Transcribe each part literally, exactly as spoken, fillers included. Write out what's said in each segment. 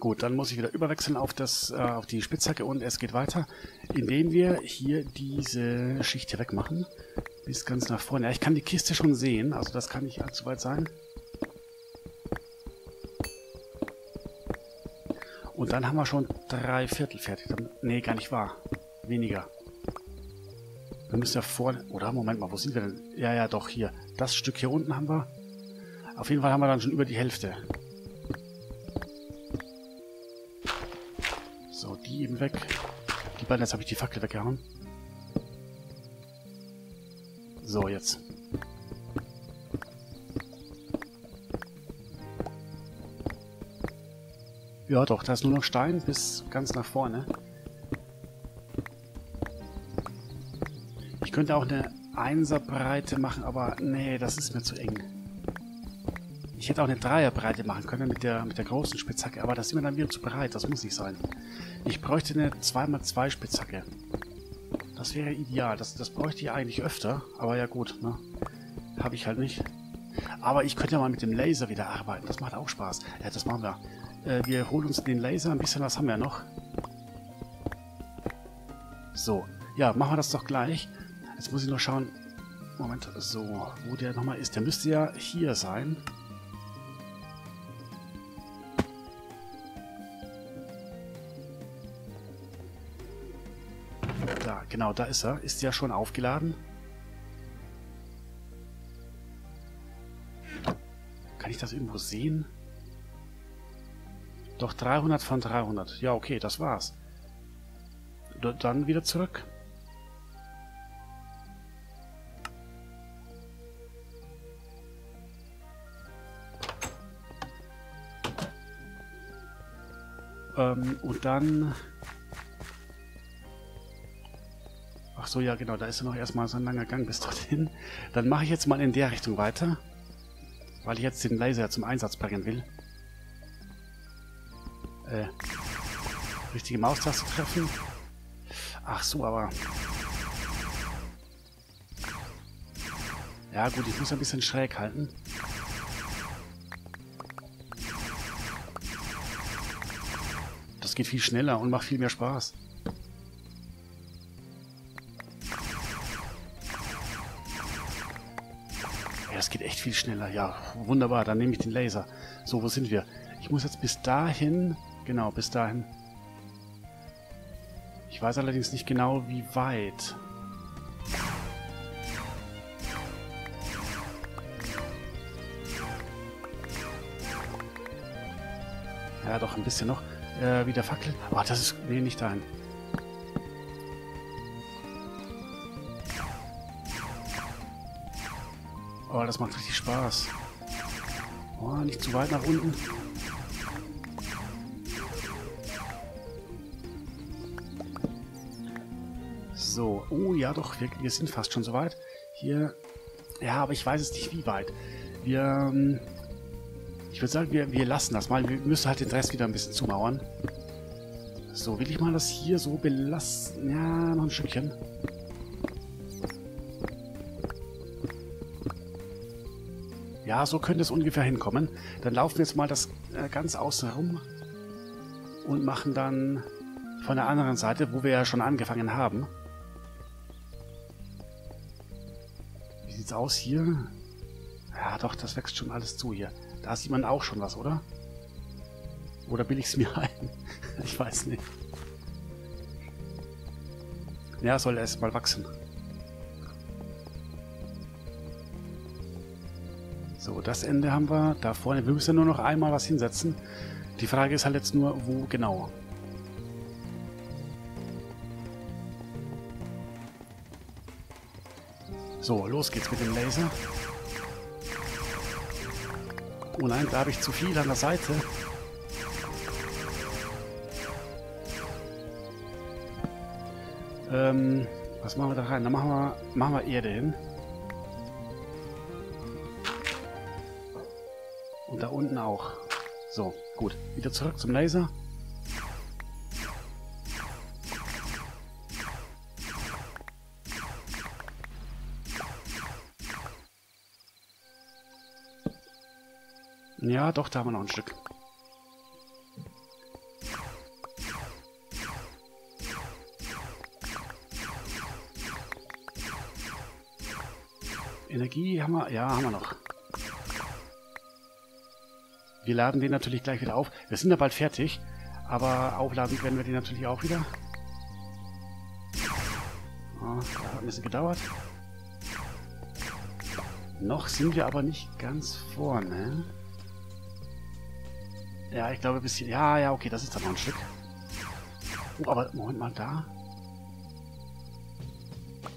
Gut, dann muss ich wieder überwechseln auf, das, äh, auf die Spitzhacke und es geht weiter, indem wir hier diese Schicht hier wegmachen, bis ganz nach vorne. Ja, ich kann die Kiste schon sehen, also das kann nicht allzu weit sein. Und dann haben wir schon drei Viertel fertig. Ne, gar nicht wahr. Weniger. Wir müssen ja vorne... Oder, Moment mal, wo sind wir denn? Ja, ja, doch, hier. Das Stück hier unten haben wir. Auf jeden Fall haben wir dann schon über die Hälfte. So, die eben weg. Die beiden, jetzt habe ich die Fackel weggehauen. So, jetzt. Ja doch, da ist nur noch Stein bis ganz nach vorne. Ich könnte auch eine Einserbreite machen, aber nee, das ist mir zu eng. Ich hätte auch eine Dreierbreite machen können mit der, mit der großen Spitzhacke, aber das ist mir dann wieder zu breit, das muss nicht sein. Ich bräuchte eine zwei mal zwei Spitzhacke. Das wäre ideal, das, das bräuchte ich eigentlich öfter, aber ja gut, ne? Habe ich halt nicht. Aber ich könnte ja mal mit dem Laser wieder arbeiten, das macht auch Spaß. Ja, das machen wir. Wir holen uns den Laser, ein bisschen was haben wir noch. So, ja, machen wir das doch gleich. Jetzt muss ich noch schauen, Moment, so, wo der nochmal ist. Der müsste ja hier sein. Da, genau, da ist er. Ist ja schon aufgeladen. Kann ich das irgendwo sehen? Doch dreihundert von dreihundert. Ja, okay, das war's. D- dann wieder zurück. Ähm, und dann... Ach so, ja genau, da ist ja noch erstmal so ein langer Gang bis dorthin. Dann mache ich jetzt mal in der Richtung weiter, weil ich jetzt den Laser zum Einsatz bringen will. Äh, richtige Maustaste treffen. Ach so, aber... Ja gut, ich muss ein bisschen schräg halten. Das geht viel schneller und macht viel mehr Spaß. Ja, es geht echt viel schneller. Ja, wunderbar, dann nehme ich den Laser. So, wo sind wir? Ich muss jetzt bis dahin... Genau, bis dahin. Ich weiß allerdings nicht genau, wie weit. Ja, doch, ein bisschen noch. Äh, wieder Fackel. Oh, das ist... Nee, nicht dahin. Oh, das macht richtig Spaß. Oh, nicht zu weit nach unten. So, oh ja doch, wir, wir sind fast schon so weit. Hier, ja, aber ich weiß es nicht, wie weit. Wir, ich würde sagen, wir, wir lassen das mal. Wir müssen halt den Rest wieder ein bisschen zumauern. So, will ich mal das hier so belassen? Ja, noch ein Stückchen. Ja, so könnte es ungefähr hinkommen. Dann laufen wir jetzt mal das äh, ganz außen rum und machen dann von der anderen Seite, wo wir ja schon angefangen haben. Aus hier. Ja doch, das wächst schon alles zu hier. Da sieht man auch schon was, oder? Oder bilde ich es mir ein? Ich weiß nicht. Ja, soll erst mal wachsen. So, das Ende haben wir. Da vorne. Wir müssen nur noch einmal was hinsetzen. Die Frage ist halt jetzt nur, wo genau. So, los geht's mit dem Laser. Oh nein, da habe ich zu viel an der Seite. Ähm, was machen wir da rein? Da machen wir, machen wir Erde hin. Und da unten auch. So, gut. Wieder zurück zum Laser. Ja, doch, da haben wir noch ein Stück. Energie haben wir. Ja, haben wir noch. Wir laden den natürlich gleich wieder auf. Wir sind ja bald fertig. Aber aufladen werden wir den natürlich auch wieder. Oh, das hat ein bisschen gedauert. Noch sind wir aber nicht ganz vorne. Ja, ich glaube, ein bisschen. Ja, ja, okay, das ist dann noch ein Stück. Oh, aber Moment mal, da.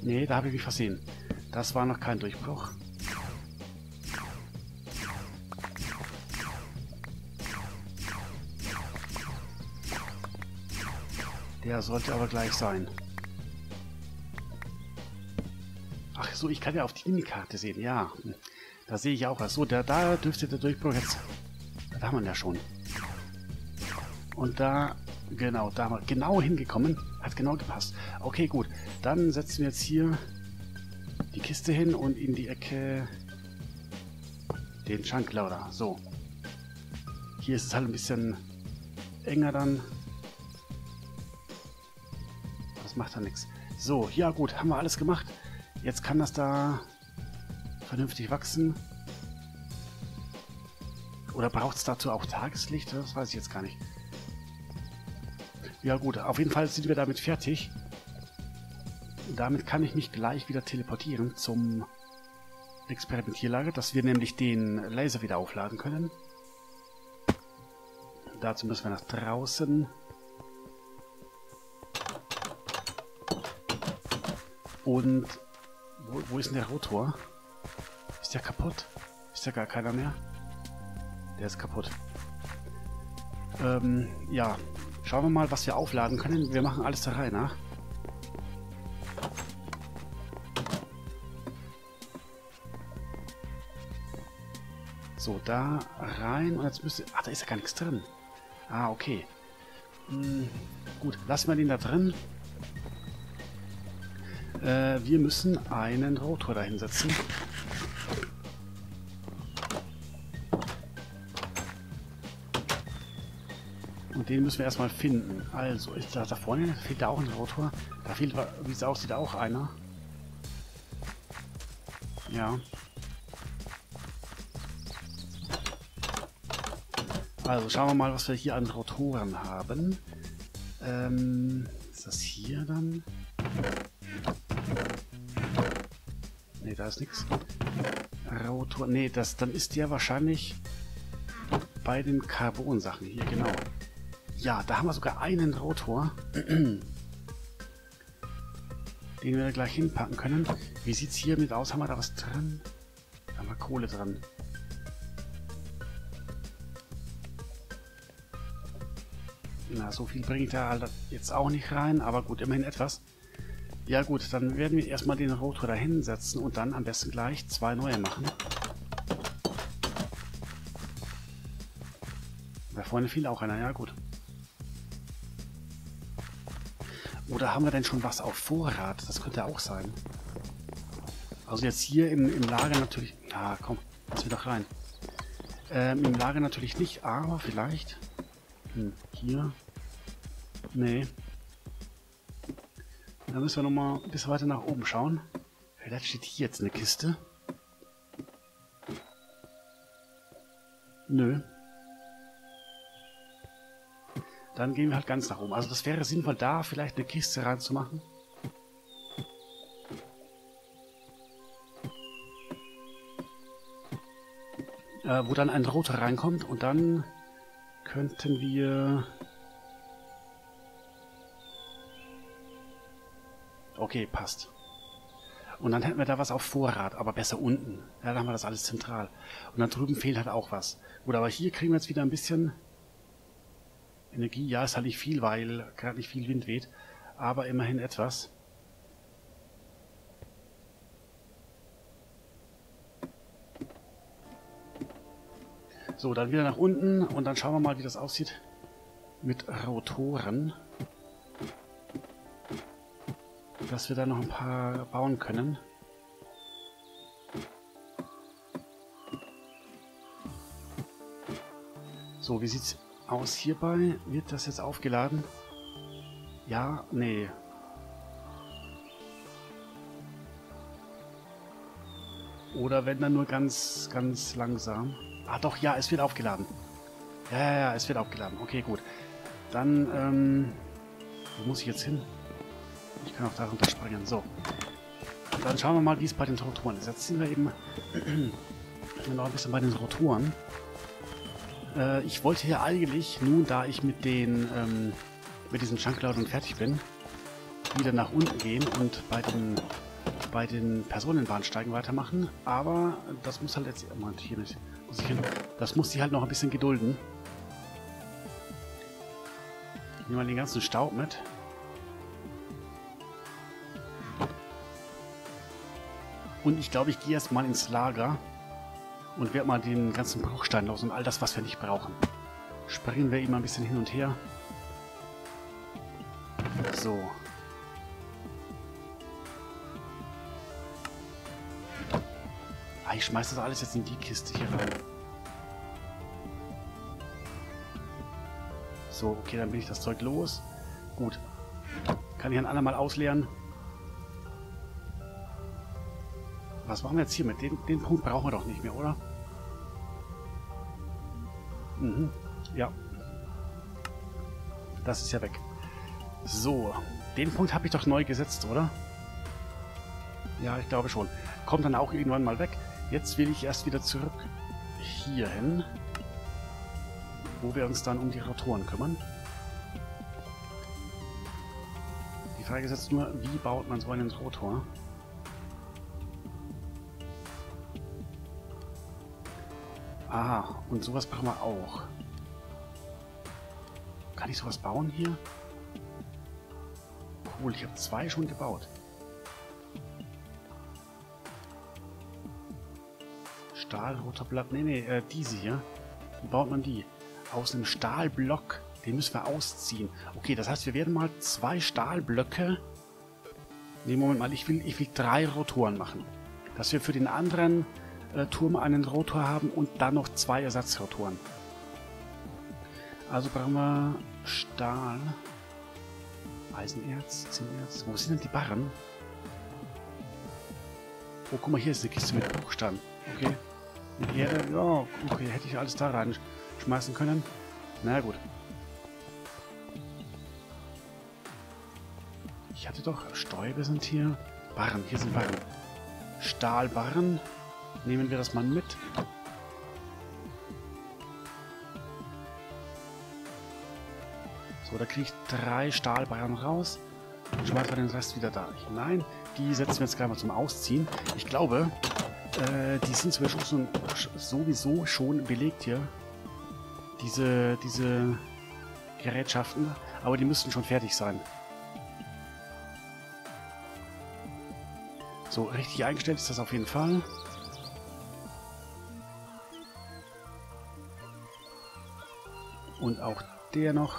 Nee, da habe ich mich versehen. Das war noch kein Durchbruch. Der sollte aber gleich sein. Ach so, ich kann ja auf die Minikarte sehen. Ja, da sehe ich auch was. So, da, da dürfte der Durchbruch jetzt... Da haben wir ihn ja schon. Und da... Genau, da haben wir genau hingekommen. Hat genau gepasst. Okay, gut. Dann setzen wir jetzt hier die Kiste hin und in die Ecke den Schanklauder. So. Hier ist es halt ein bisschen enger dann. Macht da nichts. So, ja gut, haben wir alles gemacht. Jetzt kann das da vernünftig wachsen. Oder braucht es dazu auch Tageslicht? Das weiß ich jetzt gar nicht. Ja gut, auf jeden Fall sind wir damit fertig. Damit kann ich mich gleich wieder teleportieren zum Experimentierlager, dass wir nämlich den Laser wieder aufladen können. Dazu müssen wir nach draußen. Und wo, wo ist denn der Rotor? Ist der kaputt? Ist ja gar keiner mehr? Der ist kaputt. Ähm, ja. Schauen wir mal, was wir aufladen können. Wir machen alles der Reihe nach. So, da rein. Und jetzt müsste... Ach, da ist ja gar nichts drin. Ah, okay. Hm, gut, lassen wir den da drin. Wir müssen einen Rotor dahin setzen. Und den müssen wir erstmal finden. Also, ist da, da vorne fehlt da auch ein Rotor. Da fehlt, wie es aussieht, auch einer. Ja. Also, schauen wir mal, was wir hier an Rotoren haben. Ähm, ist das hier dann? Ne, da ist nichts. Rotor. Ne, das dann ist der wahrscheinlich bei den Carbon-Sachen hier, genau. Ja, da haben wir sogar einen Rotor. Den wir gleich hinpacken können. Wie sieht es hier mit aus? Haben wir da was dran? Da haben wir Kohle dran. Na, so viel bringt er halt jetzt auch nicht rein, aber gut, immerhin etwas. Ja gut, dann werden wir erstmal den Rotor da hinsetzen und dann am besten gleich zwei neue machen. Da vorne fiel auch einer, ja gut. Oder haben wir denn schon was auf Vorrat? Das könnte auch sein. Also jetzt hier im, im Lager natürlich... Na komm, lass mich doch rein. Ähm, im Lager natürlich nicht, aber vielleicht... Hm, hier... Nee... Da müssen wir nochmal ein bisschen weiter nach oben schauen. Vielleicht steht hier jetzt eine Kiste. Nö. Dann gehen wir halt ganz nach oben. Also das wäre sinnvoll, da vielleicht eine Kiste reinzumachen. Äh, wo dann ein Rotor reinkommt und dann könnten wir... Okay, passt. Und dann hätten wir da was auf Vorrat, aber besser unten. Ja, dann haben wir das alles zentral. Und da drüben fehlt halt auch was. Gut, aber hier kriegen wir jetzt wieder ein bisschen Energie. Ja, ist halt nicht viel, weil gerade nicht viel Wind weht. Aber immerhin etwas. So, dann wieder nach unten und dann schauen wir mal, wie das aussieht mit Rotoren. Dass wir da noch ein paar bauen können. So, wie sieht's aus hierbei? Wird das jetzt aufgeladen? Ja, nee. Oder wenn, dann nur ganz, ganz langsam. Ah doch, ja, es wird aufgeladen. Ja, ja, ja, es wird aufgeladen. Okay, gut. Dann, ähm... wo muss ich jetzt hin? Ich kann auch darunter springen. So. Und dann schauen wir mal, wie es bei den Rotoren ist. Jetzt sind wir eben noch ein bisschen bei den Rotoren. Äh, ich wollte hier eigentlich, nun da ich mit den, ähm, mit diesen Junkladungen fertig bin, wieder nach unten gehen und bei den... bei den Personenbahnsteigen weitermachen, aber das muss halt jetzt... Moment, hier nicht. Muss ich hin. Das muss ich halt noch ein bisschen gedulden. Ich nehme mal den ganzen Staub mit. Und ich glaube, ich gehe erstmal ins Lager und werde mal den ganzen Bruchstein los und all das, was wir nicht brauchen. Springen wir immer ein bisschen hin und her. So. Ich schmeiß das alles jetzt in die Kiste hier rein. So, okay, dann bin ich das Zeug los. Gut. Kann ich ein andermal ausleeren. Was machen wir jetzt hiermit? Den, den Punkt brauchen wir doch nicht mehr, oder? Mhm. Ja. Das ist ja weg. So. Den Punkt habe ich doch neu gesetzt, oder? Ja, ich glaube schon. Kommt dann auch irgendwann mal weg. Jetzt will ich erst wieder zurück hierhin, wo wir uns dann um die Rotoren kümmern. Die Frage ist jetzt nur, wie baut man so einen Rotor? Aha, und sowas brauchen wir auch. Kann ich sowas bauen hier? Cool, ich habe zwei schon gebaut. Stahlrotorblatt. Nee, nee, äh, diese hier. Wie baut man die? Aus einem Stahlblock. Den müssen wir ausziehen. Okay, das heißt, wir werden mal zwei Stahlblöcke... Nee, Moment mal. Ich will, ich will drei Rotoren machen. Dass wir für den anderen äh, Turm einen Rotor haben und dann noch zwei Ersatzrotoren. Also brauchen wir Stahl. Eisenerz, Zinnerz. Wo sind denn die Barren? Oh, guck mal, hier ist eine Kiste mit Bruchstein. Okay. Die Erde, ja, okay, hätte ich alles da reinschmeißen können. Na gut. Ich hatte doch, Stäube sind hier. Barren, hier sind Barren. Stahlbarren. Nehmen wir das mal mit. So, da kriege ich drei Stahlbarren raus. Und schmeißen wir den Rest wieder da. Nein, die setzen wir jetzt gleich mal zum Ausziehen. Ich glaube... Äh, die sind sowieso schon belegt hier, diese, diese Gerätschaften, aber die müssten schon fertig sein. So, richtig eingestellt ist das auf jeden Fall. Und auch der noch.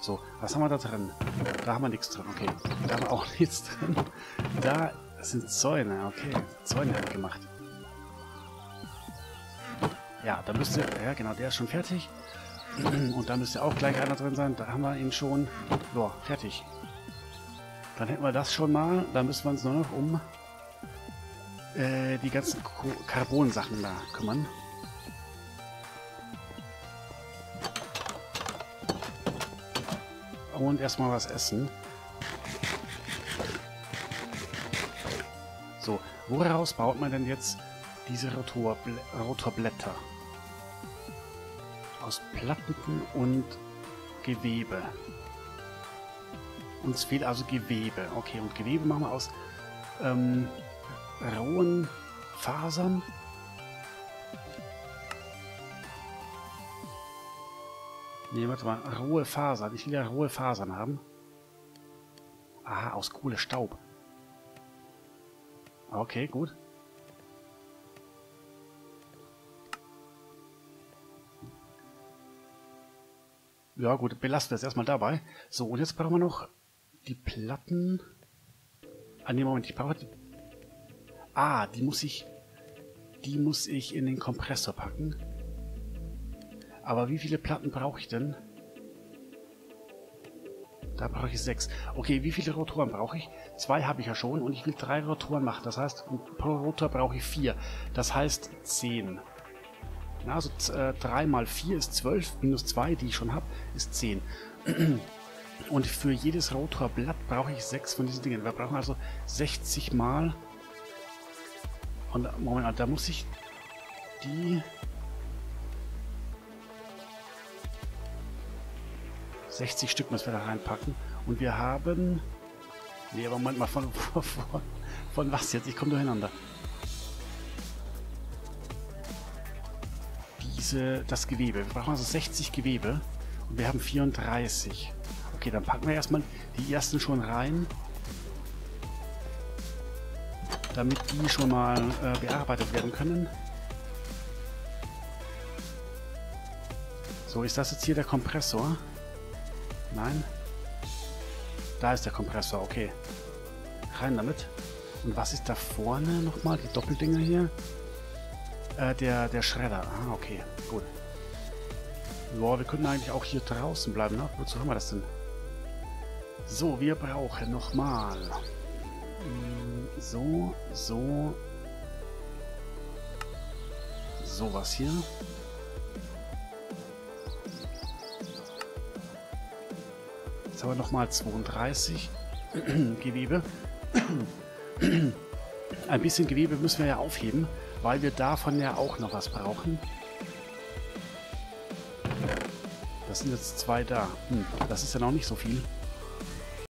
So, was haben wir da drin? Da haben wir nichts drin, okay. Da haben wir auch nichts drin. Da... Das sind Zäune, okay. Zäune habe ich gemacht. Ja, da müsste... Ja, genau, der ist schon fertig. Und da müsste auch gleich einer drin sein. Da haben wir ihn schon... Boah, fertig. Dann hätten wir das schon mal. Da müssen wir uns nur noch um äh, die ganzen Carbon-Sachen da kümmern. Und erstmal was essen. So, woraus baut man denn jetzt diese Rotorble Rotorblätter? Aus Platten und Gewebe. Uns fehlt also Gewebe. Okay, und Gewebe machen wir aus ähm, rauen Fasern. Ne, warte mal, rohe Fasern. Ich will ja rohe Fasern haben. Aha, aus Kohlestaub. Okay, gut. Ja gut, belassen wir es erstmal dabei. So, und jetzt brauchen wir noch die Platten. Ah, ne, Moment, ich brauche die... Ah, die muss ich... Die muss ich in den Kompressor packen. Aber wie viele Platten brauche ich denn? Da brauche ich sechs. Okay, wie viele Rotoren brauche ich? Zwei habe ich ja schon und ich will drei Rotoren machen. Das heißt, pro Rotor brauche ich vier. Das heißt zehn. Na, also äh, drei mal vier ist zwölf, minus zwei, die ich schon habe, ist zehn. Und für jedes Rotorblatt brauche ich sechs von diesen Dingen. Wir brauchen also sechzig mal... Und Moment, da muss ich die... sechzig Stück müssen wir da reinpacken. Und wir haben... Nee, aber Moment mal, von, von, von, von was jetzt? Ich komme durcheinander. Diese, das Gewebe. Wir brauchen also sechzig Gewebe. Und wir haben vierunddreißig. Okay, dann packen wir erstmal die ersten schon rein. Damit die schon mal äh, bearbeitet werden können. So, ist das jetzt hier der Kompressor? Nein. Da ist der Kompressor, okay. Rein damit. Und was ist da vorne nochmal? Die Doppeldinger hier? Äh, der, der Schredder. Ah, okay, gut. Boah, wir können eigentlich auch hier draußen bleiben, ne? Wozu haben wir das denn? So, wir brauchen nochmal. So, so. Sowas hier. Aber nochmal zweiunddreißig Gewebe. Ein bisschen Gewebe müssen wir ja aufheben, weil wir davon ja auch noch was brauchen. Das sind jetzt zwei da. Hm, das ist ja noch nicht so viel.